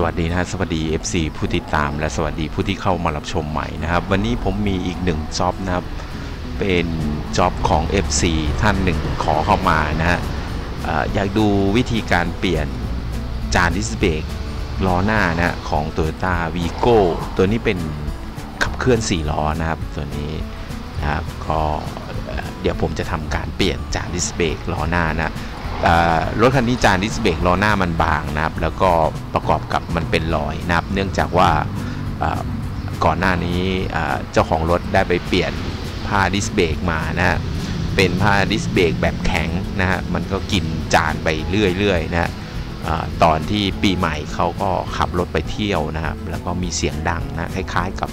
สวัสดีนะสวัสดี FC ผู้ติดตามและสวัสดีผู้ที่เข้ามารับชมใหม่นะครับวันนี้ผมมีอีกหนึ่งจ็อบนะครับเป็นจ็อบของ FC ท่านหนึ่งขอเข้ามานะฮะอยากดูวิธีการเปลี่ยนจานดิสเบรกล้อหน้านะของ Toyota Vigo ตัวนี้เป็นขับเคลื่อน4ล้อนะครับตัวนี้นะครับก็เดี๋ยวผมจะทำการเปลี่ยนจานดิสเบรกล้อหน้านะรถคันนี้จานดิสเบรกล้อหน้ามันบางนะครับแล้วก็ประกอบกับมันเป็นรอยนะครับเนื่องจากว่าก่อนหน้านี้เจ้าของรถได้ไปเปลี่ยนผ้าดิสเบรกมานะฮะเป็นผ้าดิสเบรกแบบแข็งนะฮะมันก็กินจานไปเรื่อยๆนะตอนที่ปีใหม่เขาก็ขับรถไปเที่ยวนะครับแล้วก็มีเสียงดังนะคล้ายๆกับ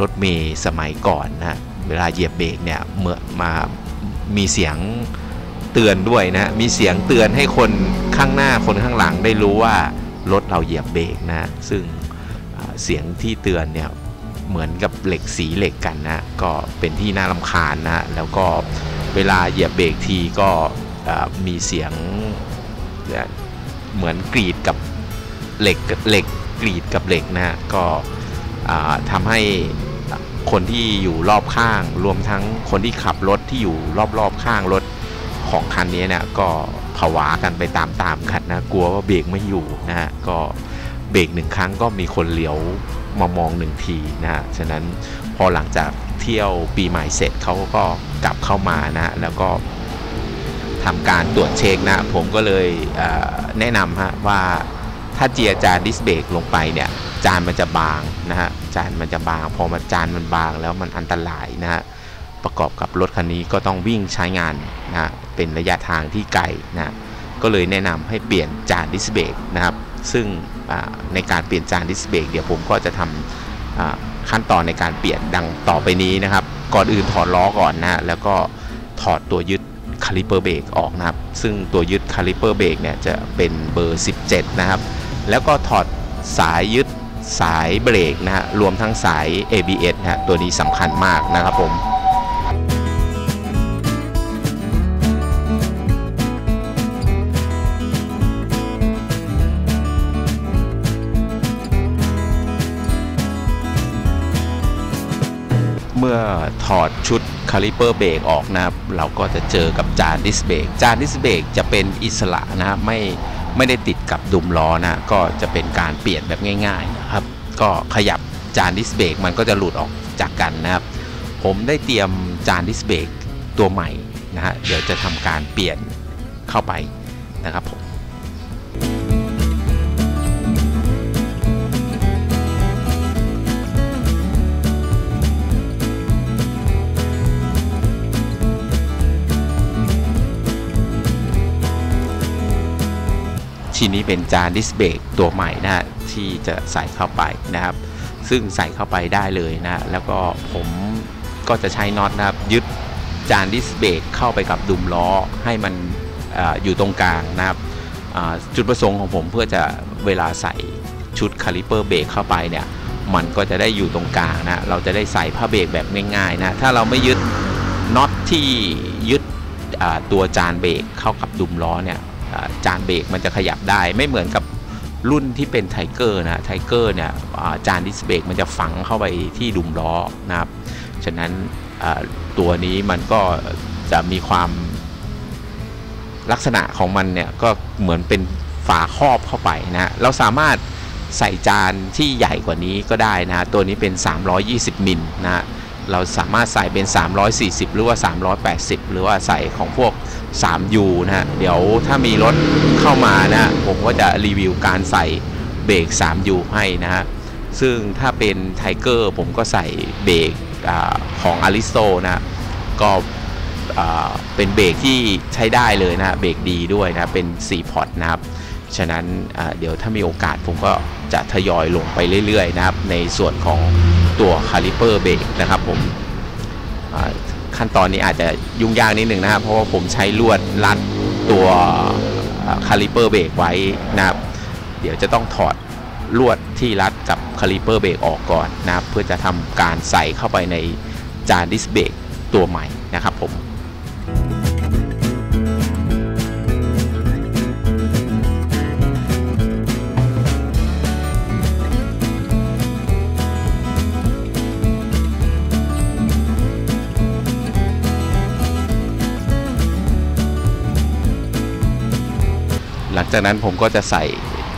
รถเมล์สมัยก่อนนะเวลาเหยียบเบรกเนี่ยเมื่อมามีเสียงเตือนด้วยนะมีเสียงเตือนให้คนข้างหน้าคนข้างหลังได้รู้ว่ารถเราเหยียบเบรกนะซึ่งเสียงที่เตือนเนี่ยเหมือนกับเหล็กสีเหล็กกันนะก็เป็นที่น่ารำคาญนะแล้วก็เวลาเหยียบเบรกทีก็มีเสียงเหมือนกรีดกับเหล็กกรีดกับเหล็กนะก็ทำให้คนที่อยู่รอบข้างรวมทั้งคนที่ขับรถที่อยู่รอบข้างรถของคันนี้เนี่ยก็ผวากันไปตามคันนะกลัวว่าเบรกไม่อยู่นะฮะก็เบรกหนึ่งครั้งก็มีคนเหลียวมามองหนึ่งทีนะฮะฉะนั้นพอหลังจากเที่ยวปีใหม่เสร็จเขาก็กลับเข้ามานะแล้วก็ทำการตรวจเช็คนะผมก็เลยแนะนำฮะว่าถ้าเจียจานดิสเบรกลงไปเนี่ยจานมันจะบางนะฮะจานมันจะบางพอมาจานมันบางแล้วมันอันตรายนะฮะประกอบกับรถคันนี้ก็ต้องวิ่งใช้งานนะเป็นระยะทางที่ไกลนะก็เลยแนะนำให้เปลี่ยนจานดิสเบรกนะครับซึ่งในการเปลี่ยนจานดิสเบรกเดี๋ยวผมก็จะทำขั้นตอนในการเปลี่ยนดังต่อไปนี้นะครับก่อนอื่นถอดล้อก่อนนะแล้วก็ถอดตัวยึดคาลิเปอร์เบรกออกนะครับซึ่งตัวยึดคาลิเปอร์เบรกเนี่ยจะเป็นเบอร์17นะครับแล้วก็ถอดสายยึดสายเบรกนะฮะรวมทั้งสาย ABS นะตัวนี้สำคัญมากนะครับผมเมื่อถอดชุดคาลิเปอร์เบรกออกนะครับเราก็จะเจอกับจานดิสเบรกจานดิสเบรกจะเป็นอิสระนะครับไม่ได้ติดกับดุมล้อนะก็จะเป็นการเปลี่ยนแบบง่ายๆนะครับก็ขยับจานดิสเบรกมันก็จะหลุดออกจากกันนะครับผมได้เตรียมจานดิสเบรกตัวใหม่นะฮะเดี๋ยวจะทำการเปลี่ยนเข้าไปนะครับผมทีนี้เป็นจานดิสเบรกตัวใหม่นะฮะที่จะใส่เข้าไปนะครับซึ่งใส่เข้าไปได้เลยนะแล้วก็ผมก็จะใช้น็อตนะครับยึดจานดิสเบรกเข้าไปกับดุมล้อให้มันอยู่ตรงกลางนะครับจุดประสงค์ของผมเพื่อจะเวลาใส่ชุดคาลิเปอร์เบรกเข้าไปเนี่ยมันก็จะได้อยู่ตรงกลางนะเราจะได้ใส่ผ้าเบรกแบบง่ายๆนะถ้าเราไม่ยึดน็อตที่ยึดตัวจานเบรกเข้ากับดุมล้อเนี่ยจานเบรกมันจะขยับได้ไม่เหมือนกับรุ่นที่เป็นไทเกอร์นะไทเกอร์เนี่ยจานดิสเบรกมันจะฝังเข้าไปที่ดุมล้อนะครับฉะนั้นตัวนี้มันก็จะมีความลักษณะของมันเนี่ยก็เหมือนเป็นฝาครอบเข้าไปนะเราสามารถใส่จานที่ใหญ่กว่านี้ก็ได้นะตัวนี้เป็น320มิลนะเราสามารถใส่เป็น340หรือว่า380หรือว่าใส่ของพวก 3U นะฮะเดี๋ยวถ้ามีรถเข้ามานะผมก็จะรีวิวการใส่เบรก 3U ให้นะฮะซึ่งถ้าเป็นไทเกอร์ผมก็ใส่เบรกของอาริสโตนะก็เป็นเบรกที่ใช้ได้เลยนะเบรกดีด้วยนะเป็น4พอร์ตนะครับฉะนั้นเดี๋ยวถ้ามีโอกาสผมก็จะทยอยลงไปเรื่อยๆนะครับในส่วนของตัวคาลิเปอร์เบรกนะครับผมขั้นตอนนี้อาจจะยุ่งยากนิดหนึ่งนะครับเพราะว่าผมใช้ลวดรัดตัวคาลิเปอร์เบรกไว้นะครับเดี๋ยวจะต้องถอดลวดที่รัดกับคาลิเปอร์เบรกออกก่อนนะครับเพื่อจะทำการใส่เข้าไปในจานดิสเบรกตัวใหม่นะครับผม จากนั้นผมก็จะใส่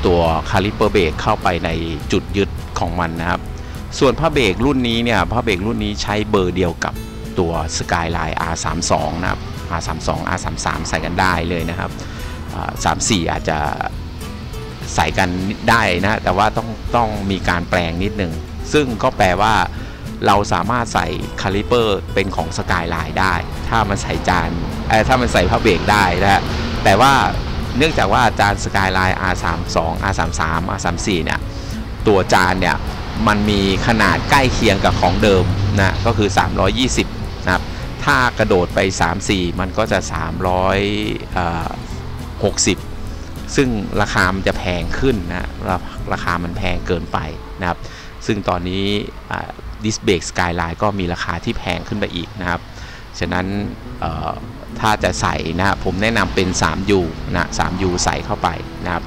ตัวคาลิเปอร์เบรกเข้าไปในจุดยึดของมันนะครับส่วนผ้าเบรกรุ่นนี้เนี่ยผ้าเบรกรุ่นนี้ใช้เบอร์เดียวกับตัว Skyline R32 นะครับ R32 R33 ใส่กันได้เลยนะครับ 34 อาจจะใส่กันได้นะแต่ว่าต้องมีการแปลงนิดนึงซึ่งก็แปลว่าเราสามารถใส่คาลิเปอร์เป็นของ Skyline ได้ถ้ามันใส่ผ้าเบรกได้นะแต่ว่าเนื่องจากว่าจาน Skyline R32 R33 R34 เนี่ยตัวจานเนี่ยมันมีขนาดใกล้เคียงกับของเดิมนะก็คือ320นะครับถ้ากระโดดไป34มันก็จะ360ซึ่งราคามันจะแพงขึ้นนะราคามันแพงเกินไปนะครับซึ่งตอนนี้ดิสเบรก Skyline ก็มีราคาที่แพงขึ้นไปอีกนะครับฉะนั้นถ้าจะใส่นะผมแนะนำเป็น 3U นะ 3U ใส่เข้าไปนะครับ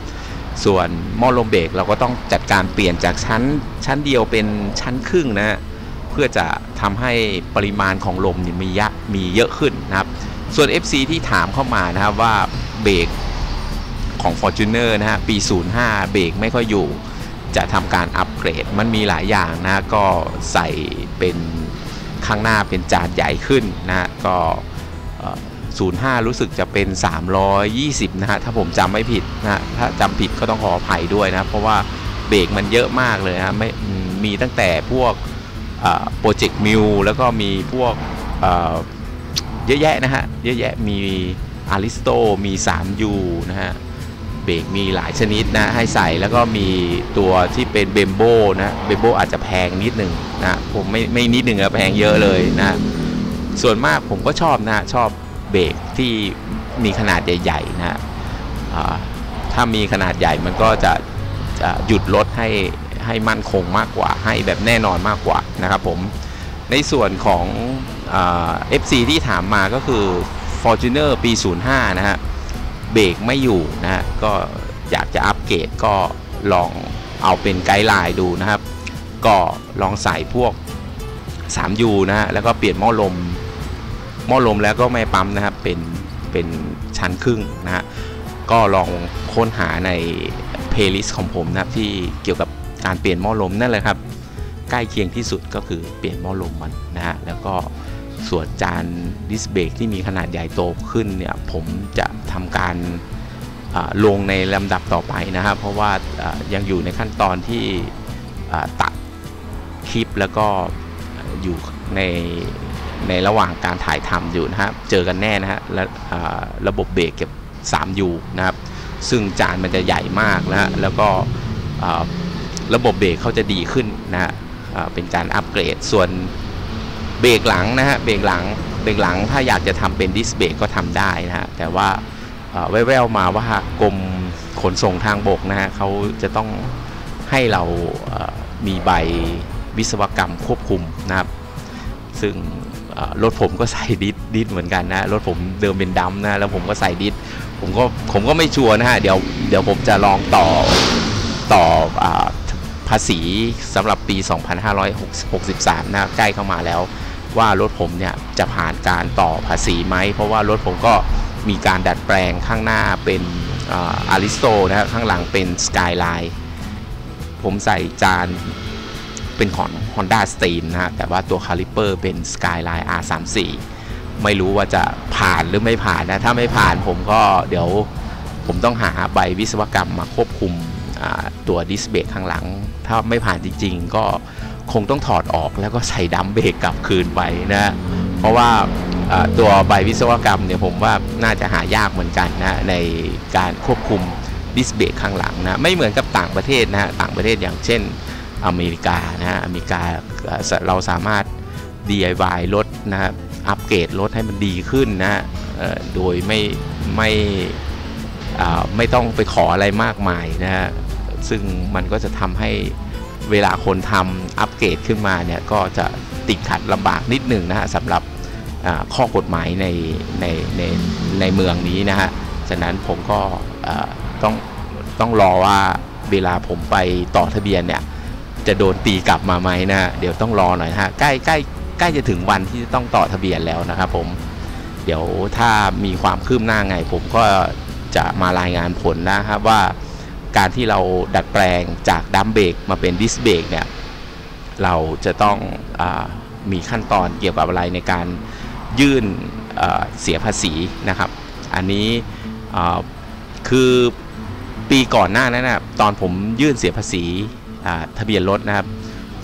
ส่วนหม้อลมเบรกเราก็ต้องจัดการเปลี่ยนจากชั้นเดียวเป็นชั้นครึ่งนะเพื่อจะทำให้ปริมาณของลมมีเยอะขึ้นนะครับส่วน FC ที่ถามเข้ามานะครับว่าเบรกของ Fortuner นะฮะปี05เบรกไม่ค่อยอยู่จะทำการอัปเกรดมันมีหลายอย่างนะก็ใส่เป็นข้างหน้าเป็นจานใหญ่ขึ้นนะก็05รู้สึกจะเป็น320นะฮะถ้าผมจำไม่ผิดนะถ้าจำผิดก็ต้องขออภัยด้วยนะเพราะว่าเบรกมันเยอะมากเลยนะไม่มีตั้งแต่พวกโปรเจกต์มิวแล้วก็มีพวกเยอะแยะนะฮะเยอะแยะมีอาริสโตมี 3U นะฮะเบรกมีหลายชนิดนะให้ใส่แล้วก็มีตัวที่เป็นเบมโบนะเบมโบอาจจะแพงนิดหนึ่งนะผมไม่นิดหนึ่งนะแพงเยอะเลยนะส่วนมากผมก็ชอบนะชอบเบรกที่มีขนาดใหญ่ๆนะถ้ามีขนาดใหญ่มันก็จะหยุดรถให้มั่นคงมากกว่าให้แบบแน่นอนมากกว่านะครับผมในส่วนของFC ที่ถามมาก็คือ Fortuner ปี05นะฮะเบรกไม่อยู่นะฮะก็อยากจะอัปเกรดก็ลองเอาเป็นไกด์ไลน์ดูนะครับก็ลองใส่พวก 3U นะฮะแล้วก็เปลี่ยนหม้อลมแล้วก็ไม่ปั๊มนะครับเป็นชั้นครึ่งนะฮะก็ลองค้นหาในเพลย์ลิสต์ของผมนะครับที่เกี่ยวกับการเปลี่ยนหม้อลมนั่นแหละครับใกล้เคียงที่สุดก็คือเปลี่ยนหม้อลมมันนะฮะแล้วก็ส่วนจานดิสเบรกที่มีขนาดใหญ่โตขึ้นเนี่ยผมจะทำการลงในลำดับต่อไปนะครับเพราะว่ายังอยู่ในขั้นตอนที่ตัดคลิปแล้วก็อยู่ในระหว่างการถ่ายทำอยู่นะครับเจอกันแน่นะฮะระบบเบรกเก็บ 3U นะครับซึ่งจานมันจะใหญ่มากนะฮะแล้วก็ระบบเบรกเขาจะดีขึ้นนะฮะเป็นจานอัปเกรดส่วนเบรกหลังนะฮะเบรกหลังถ้าอยากจะทำเป็นดิสเบรกก็ทำได้นะฮะแต่ว่าแว่วๆมาว่ากรมขนส่งทางบกนะฮะเขาจะต้องให้เรามีใบวิศวกรรมควบคุมนะครับซึ่งรถผมก็ใส่ดิสเหมือนกันนะรถผมเดิมเป็นดำนะแล้วผมก็ใส่ดิสผมก็ไม่ชัวร์นะฮะเดี๋ยวผมจะลองต่อภาษีสำหรับปี2563นะใกล้เข้ามาแล้วว่ารถผมเนี่ยจะผ่านการต่อภาษีไหมเพราะว่ารถผมก็มีการดัดแปลงข้างหน้าเป็นอาริสโตนะข้างหลังเป็น Skyline ผมใส่จานเป็นของ Honda Stream นะฮะแต่ว่าตัวคาลิเปอร์เป็น Skyline R34 ไม่รู้ว่าจะผ่านหรือไม่ผ่านนะถ้าไม่ผ่านผมก็เดี๋ยวผมต้องหาใบวิศวกรรมมาควบคุมตัวดิสเบรกข้างหลังถ้าไม่ผ่านจริงๆก็คงต้องถอดออกแล้วก็ใส่ดัมเบรกกลับคืนไปนะเพราะว่าตัวใบวิศวกรรมเนี่ยผมว่าน่าจะหายากเหมือนกันนะในการควบคุมดิสเบรกข้างหลังนะไม่เหมือนกับต่างประเทศนะต่างประเทศอย่างเช่นอเมริกานะอเมริกาเราสามารถ DIY รถนะครับอัปเกรดรถให้มันดีขึ้นนะโดยไม่ต้องไปขออะไรมากมายนะฮะซึ่งมันก็จะทำให้เวลาคนทำอัปเกรดขึ้นมาเนี่ยก็จะติดขัดลำบากนิดหนึ่งนะฮะสำหรับข้อกฎหมายในเมืองนี้นะฮะฉะนั้นผมก็ต้องรอว่าเวลาผมไปต่อทะเบียนเนี่ยจะโดนตีกลับมาไหมนะเดี๋ยวต้องรอหน่อยฮะใกล้จะถึงวันที่ต้องต่อทะเบียนแล้วนะครับผมเดี๋ยวถ้ามีความคืบหน้าไงผมก็ จะมารายงานผลนะครับว่าการที่เราดัดแปลงจากดัมเบรกมาเป็นดิสเบรกเนี่ยเราจะต้องมีขั้นตอนเกี่ยวกับอะไรในการยื่นเสียภาษีนะครับอันนี้คือปีก่อนหน้านั้นนะตอนผมยื่นเสียภาษีทะเบียนรถนะครับ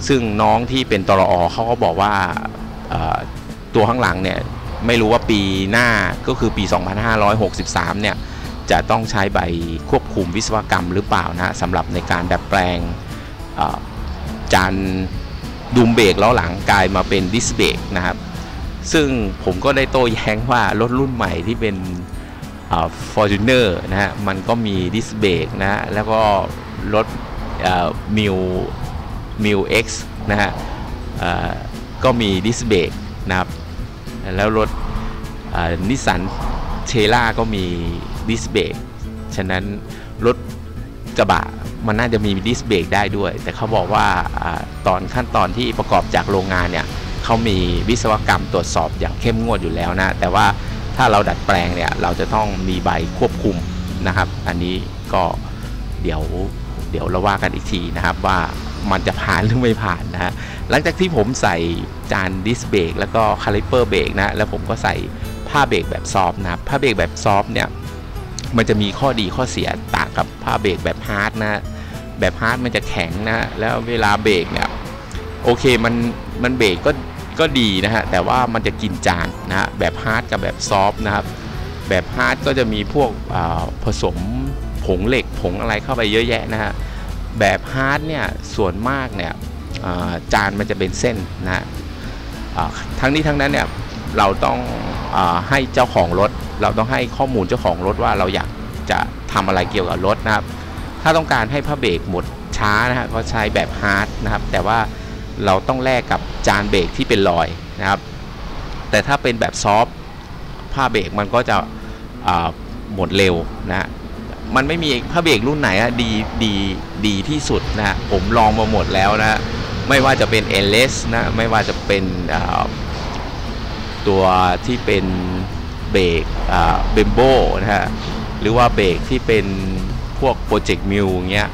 ซึ่งน้องที่เป็นตรอ.เขาก็บอกว่าตัวข้างหลังเนี่ยไม่รู้ว่าปีหน้าก็คือปี 2563 เนี่ยจะต้องใช้ใบควบคุมวิศวกรรมหรือเปล่านะสำหรับในการดัดแปลงจานดุมเบรกล้อหลังกลายมาเป็นดิสเบรกนะครับซึ่งผมก็ได้โต้แย้งว่ารถรุ่นใหม่ที่เป็นFortuner นะฮะมันก็มีดิสเบรกนะแล้วก็รถมิว X นะฮะก็มีดิสเบรกนะครับแล้วรถนิสสันเชล่าก็มีดิสเบรกฉะนั้นรถกระบะมันน่าจะมีดิสเบรกได้ด้วยแต่เขาบอกว่าตอนขั้นตอนที่ประกอบจากโรงงานเนี่ยเขามีวิศวกรรมตรวจสอบอย่างเข้มงวดอยู่แล้วนะแต่ว่าถ้าเราดัดแปลงเนี่ยเราจะต้องมีใบควบคุมนะครับอันนี้ก็เดี๋ยวเราว่ากันอีกทีนะครับว่ามันจะผ่านหรือไม่ผ่านนะฮะหลังจากที่ผมใส่จานดิสเบรกแล้วก็คาลิเปอร์เบรกนะแล้วผมก็ใส่ผ้าเบรกแบบซอฟต์นะครับผ้าเบรกแบบซอฟต์เนี่ยมันจะมีข้อดีข้อเสียต่างกับผ้าเบรกแบบฮาร์ดนะแบบฮาร์ดมันจะแข็งนะแล้วเวลาเบรกเนี่ยโอเคมันเบรกก็ดีนะฮะแต่ว่ามันจะกินจานนะแบบฮาร์ดกับแบบซอฟต์นะครับแบบฮาร์ดก็จะมีพวกผสมผงเหล็กผงอะไรเข้าไปเยอะแยะนะฮะแบบฮาร์ดเนี่ยส่วนมากเนี่ยจานมันจะเป็นเส้นนะทั้งนี้ทั้งนั้นเนี่ยเราต้องให้เจ้าของรถเราต้องให้ข้อมูลเจ้าของรถว่าเราอยากจะทำอะไรเกี่ยวกับรถนะครับถ้าต้องการให้ผ้าเบรกหมดช้านะฮะก็ใช้แบบฮาร์ดนะครับแต่ว่าเราต้องแลกกับจานเบรกที่เป็นรอยนะครับแต่ถ้าเป็นแบบซอฟต์ผ้าเบรกมันก็จะหมดเร็วนะมันไม่มีผ้าเบรกรุ่นไหนอะดีที่สุดนะผมลองมาหมดแล้วนะไม่ว่าจะเป็น LS นะไม่ว่าจะเป็นตัวที่เป็นเบรกเบมโบนะฮะหรือว่าเบรกที่เป็นพวกโปรเจกต์มิวเงี้ย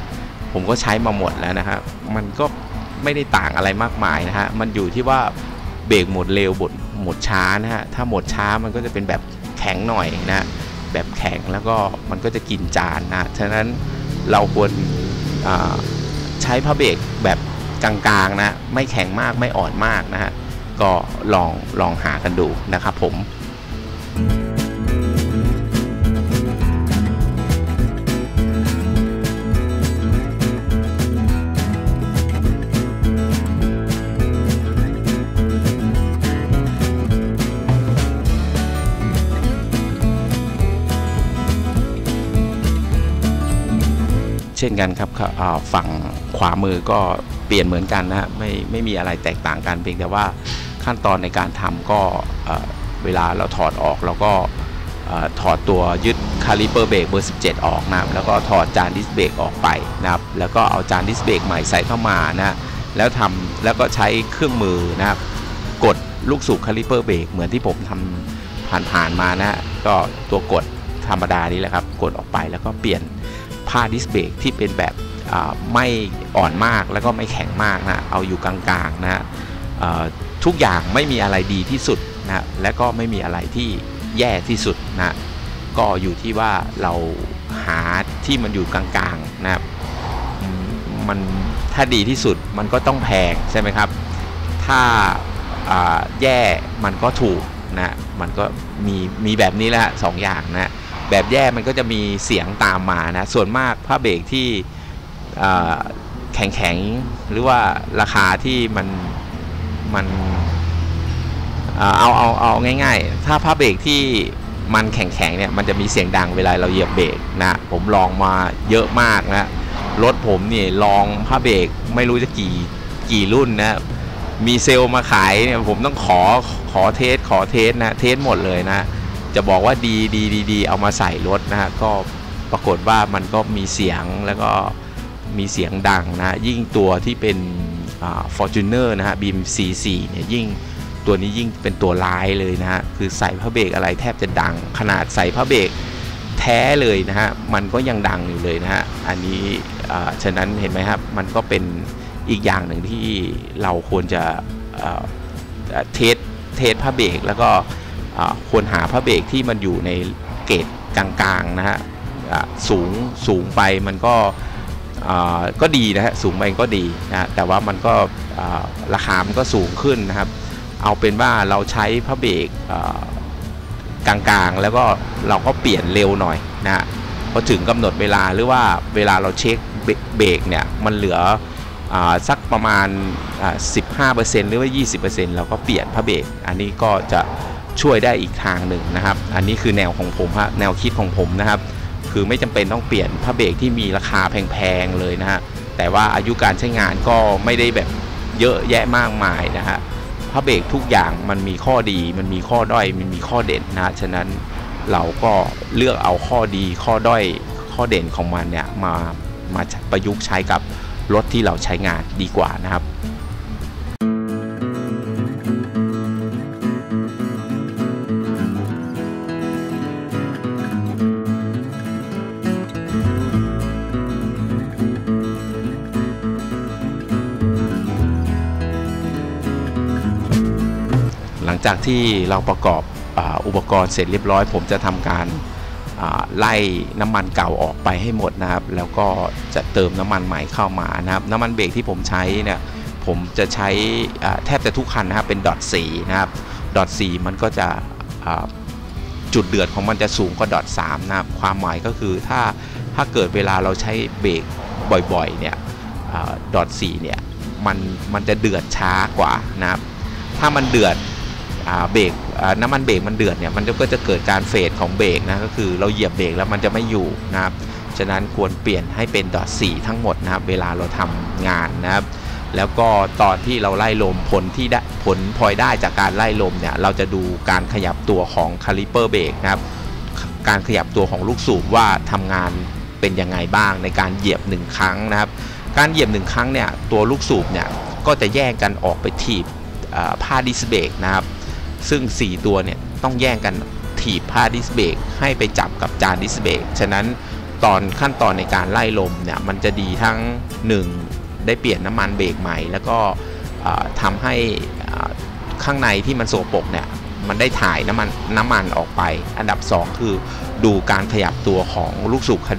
ผมก็ใช้มาหมดแล้วนะฮะมันก็ไม่ได้ต่างอะไรมากมายนะฮะมันอยู่ที่ว่าเบรกหมดเร็วหมดช้านะฮะถ้าหมดช้ามันก็จะเป็นแบบแข็งหน่อยนะแบบแข็งแล้วก็มันก็จะกินจานนะฉะนั้นเราควรใช้ผ้าเบรกแบบกลางๆนะไม่แข็งมากไม่อ่อนมากนะฮะก็ลองหากันดูนะครับผมเช่นกันครับฝั่งขวามือก็เปลี่ยนเหมือนกันนะฮะไม่มีอะไรแตกต่างกันเพียงแต่ว่าขั้นตอนในการทำก็เวลาเราถอดออกเราก็ถอดตัวยึดคาลิเปอร์เบรกเบอร์17ออกนะแล้วก็ถอดจานดิสเบรกออกไปนะครับแล้วก็เอาจานดิสเบรกใหม่ใส่เข้ามานะแล้วก็ใช้เครื่องมือนะครับกดลูกสูบคาลิเปอร์เบรกเหมือนที่ผมทำผ่านมานะก็ตัวกดธรรมดานี้แหละครับกดออกไปแล้วก็เปลี่ยนผ้าดิสเบรกที่เป็นแบบไม่อ่อนมากแล้วก็ไม่แข็งมากนะเอาอยู่กลางๆนะทุกอย่างไม่มีอะไรดีที่สุดนะและก็ไม่มีอะไรที่แย่ที่สุดนะก็อยู่ที่ว่าเราหาที่มันอยู่กลางๆนะมันถ้าดีที่สุดมันก็ต้องแพงใช่ไหมครับถ้าแย่มันก็ถูกนะมันก็มีแบบนี้แหละสองอย่างนะแบบแย่มันก็จะมีเสียงตามมานะส่วนมากผ้าเบรกที่แข็งๆหรือว่าราคาที่มันเอาง่ายๆถ้าผ้าเบรกที่มันแข็งๆเนี่ยมันจะมีเสียงดังเวลาเราเหยียบเบรกนะผมลองมาเยอะมากนะรถผมนี่ลองผ้าเบรกไม่รู้จะกี่รุ่นนะมีเซลล์มาขายเนี่ยผมต้องขอเทสนะเทสหมดเลยนะจะบอกว่าดีเอามาใส่รถนะฮะก็ปรากฏว่ามันก็มีเสียงแล้วก็มีเสียงดังนะยิ่งตัวที่เป็นFortuner นะฮะ Beam C4 เนี่ยยิ่งตัวนี้ยิ่งเป็นตัวร้ายเลยนะฮะคือใส่ผ้าเบรกอะไรแทบจะดังขนาดใส่ผ้าเบรก แท้เลยนะฮะมันก็ยังดังอยู่เลยนะฮะอันนี้ฉะนั้นเห็นไหมครับมันก็เป็นอีกอย่างหนึ่งที่เราควรจะเทสผ้าเบรกแล้วก็ควรหาผ้าเบรกที่มันอยู่ในเกรดกลางๆนะฮะสูงไปมันก็ดีนะฮะสูงไปก็ดีนะแต่ว่ามันก็ราคามันก็สูงขึ้นนะครับเอาเป็นว่าเราใช้ผ้าเบรกกลางๆแล้วก็เราก็เปลี่ยนเร็วหน่อยนะฮะพอถึงกำหนดเวลาหรือว่าเวลาเราเช็คเบรกเนี่ยมันเหลือสักประมาณ 15% หรือว่า 20% เราก็เปลี่ยนผ้าเบรกอันนี้ก็จะช่วยได้อีกทางหนึ่งนะครับอันนี้คือแนวของผมฮะแนวคิดของผมนะครับคือไม่จำเป็นต้องเปลี่ยนผ้าเบรกที่มีราคาแพงๆเลยนะฮะแต่ว่าอายุการใช้งานก็ไม่ได้แบบเยอะแยะมากมายนะฮะผ้าเบรกทุกอย่างมันมีข้อดีมันมีข้อด้อยมันมีข้อเด่นนะฉะนั้นเราก็เลือกเอาข้อดีข้อด้อยข้อเด่นของมันเนี่ยมาประยุกต์ใช้กับรถที่เราใช้งานดีกว่านะครับจากที่เราประกอบอุปกรณ์เสร็จเรียบร้อยผมจะทำการไล่น้ำมันเก่าออกไปให้หมดนะครับแล้วก็จะเติมน้ำมันใหม่เข้ามานะครับน้ำมันเบรกที่ผมใช้เนี่ยผมจะใช้แทบจะทุกคันนะครับเป็นดอทสีนะครับดอทสีมันก็จะจุดเดือดของมันจะสูงกว่าดอทสามนะครับความหมายก็คือถ้าเกิดเวลาเราใช้เบรกบ่อยๆเนี่ยดอทสีเนี่ยมันจะเดือดช้ากว่านะครับถ้ามันเดือดเบรกน้ำมันเบรกมันเดือดเนี่ยมันก็จะเกิดการเฟดของเบรกนะก็คือเราเหยียบเบรกแล้วมันจะไม่อยู่นะครับฉะนั้นควรเปลี่ยนให้เป็นดอทสีทั้งหมดนะครับเวลาเราทำงานนะครับแล้วก็ตอนที่เราไล่ลมผลพลอยได้จากการไล่ลมเนี่ยเราจะดูการขยับตัวของคาลิเปอร์เบรกนะครับการขยับตัวของลูกสูบว่าทำงานเป็นยังไงบ้างในการเหยียบ1ครั้งนะครับการเหยียบ1ครั้งเนี่ยตัวลูกสูบเนี่ยก็จะแยกกันออกไปถีบผ้าดิสเบรกนะครับซึ่ง4ตัวเนี่ยต้องแย่งกันถีบผ้าดิสเบรกให้ไปจับกับจานดิสเบรกฉะนั้นตอนขั้นตอนในการไล่ลมเนี่ยมันจะดีทั้ง1ได้เปลี่ยนน้ำมันเบรกใหม่แล้วก็ทำให้ข้างในที่มันโสโปกเนี่ยมันได้ถ่ายน้ำมันออกไปอันดับ2คือดูการขยับตัวของลูกสูบค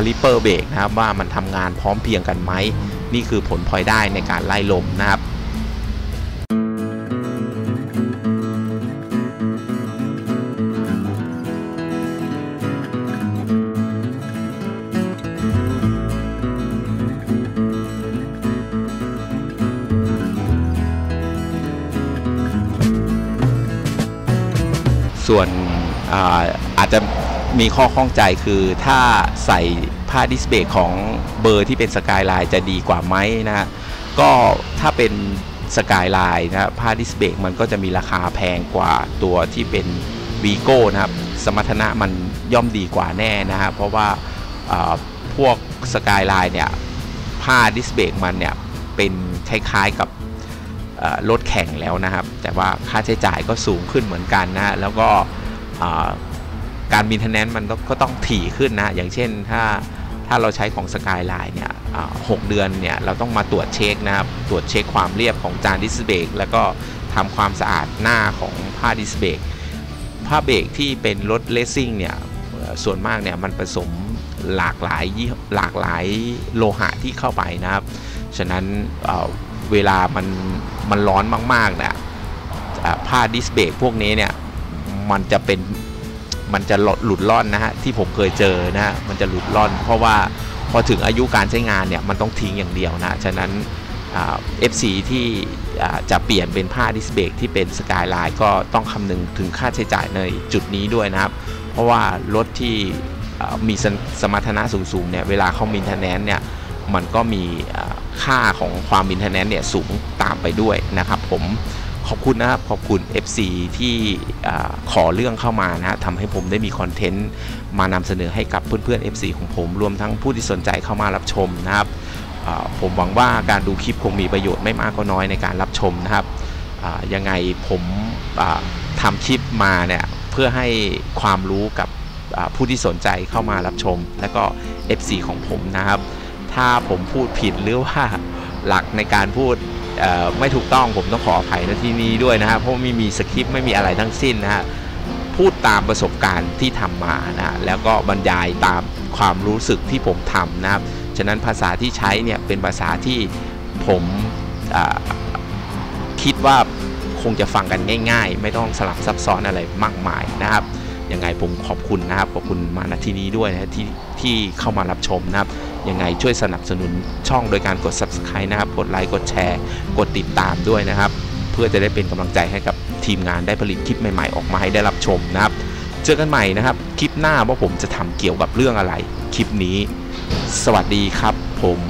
าลิเปอร์เบรกนะครับว่ามันทำงานพร้อมเพียงกันไหมนี่คือผลพลอยได้ในการไล่ลมนะครับส่วนอาจจะมีข้อข้องใจคือถ้าใส่ผ้าดิสเบรกของเบอร์ที่เป็น Skyline จะดีกว่าไหมนะฮะก็ถ้าเป็น Skyline นะผ้าดิสเบรกมันก็จะมีราคาแพงกว่าตัวที่เป็น Vigo นะครับสมรรถนะมันย่อมดีกว่าแน่นะฮะเพราะว่าพวก Skyline เนี่ยผ้าดิสเบรกมันเนี่ยเป็นคล้ายๆกับรถแข่งแล้วนะครับแต่ว่าค่าใช้จ่ายก็สูงขึ้นเหมือนกันนะแล้วก็การมีเทนแนนซ์มันก็ต้องถี่ขึ้นนะอย่างเช่นถ้าเราใช้ของ Skyline เนี่ย6 เดือนเนี่ยเราต้องมาตรวจเช็คนะครับตรวจเช็คความเรียบของจานดิสเบรกแล้วก็ทำความสะอาดหน้าของผ้าดิสเบรกผ้าเบรกที่เป็นรถเลสซิ่งเนี่ยส่วนมากเนี่ยมันผสมหลากหลายโลหะที่เข้าไปนะครับฉะนั้นเวลามันร้อนมากๆเนี่ยผ้าดิสเบรกพวกนี้เนี่ยมันจะหลุดร่อนนะฮะที่ผมเคยเจอนะฮะมันจะหลุดร่อนเพราะว่าพอถึงอายุการใช้งานเนี่ยมันต้องทิ้งอย่างเดียวนะฉะนั้นFC ที่จะเปลี่ยนเป็นผ้าดิสเบรกที่เป็น Skyline ก็ต้องคำนึงถึงค่าใช้จ่ายในจุดนี้ด้วยนะครับเพราะว่ารถที่มีสมรรถนะสูงๆเนี่ยเวลาเขามีเทนแนนซ์เนี่ยมันก็มีค่าของความมินเทนแนนซ์เนี่ยสูงตามไปด้วยนะครับผมขอบคุณนะครับขอบคุณ FC ที่ขอเรื่องเข้ามานะทำให้ผมได้มีคอนเทนต์มานำเสนอให้กับเพื่อนๆ FC ของผมรวมทั้งผู้ที่สนใจเข้ามารับชมนะครับผมหวังว่าการดูคลิปคงมีประโยชน์ไม่มากก็น้อยในการรับชมนะครับยังไงผมทำคลิปมาเนี่ยเพื่อให้ความรู้กับ ผู้ที่สนใจเข้ามารับชมและก็ FC ของผมนะครับถ้าผมพูดผิดหรือว่าหลักในการพูดไม่ถูกต้องผมต้องขออภัยณที่นี้ด้วยนะครับเพราะไม่มีสคริปต์ไม่มีอะไรทั้งสิ้นนะฮะพูดตามประสบการณ์ที่ทำมานะแล้วก็บรรยายตามความรู้สึกที่ผมทำนะครับฉะนั้นภาษาที่ใช้เนี่ยเป็นภาษาที่ผมคิดว่าคงจะฟังกันง่ายๆไม่ต้องสลับซับซ้อนอะไรมากมายนะครับยังไงผมขอบคุณนะครับขอบคุณมาณที่นี้ด้วยนะที่เข้ามารับชมนะครับยังไงช่วยสนับสนุนช่องโดยการกด Subscribe นะครับกดไลค์กดแชร์กดติดตามด้วยนะครับเพื่อจะได้เป็นกำลังใจให้กับทีมงานได้ผลิตคลิปใหม่ๆออกมาให้ได้รับชมนะครับเจอกันใหม่นะครับคลิปหน้าว่าผมจะทำเกี่ยวกับเรื่องอะไรคลิปนี้สวัสดีครับผม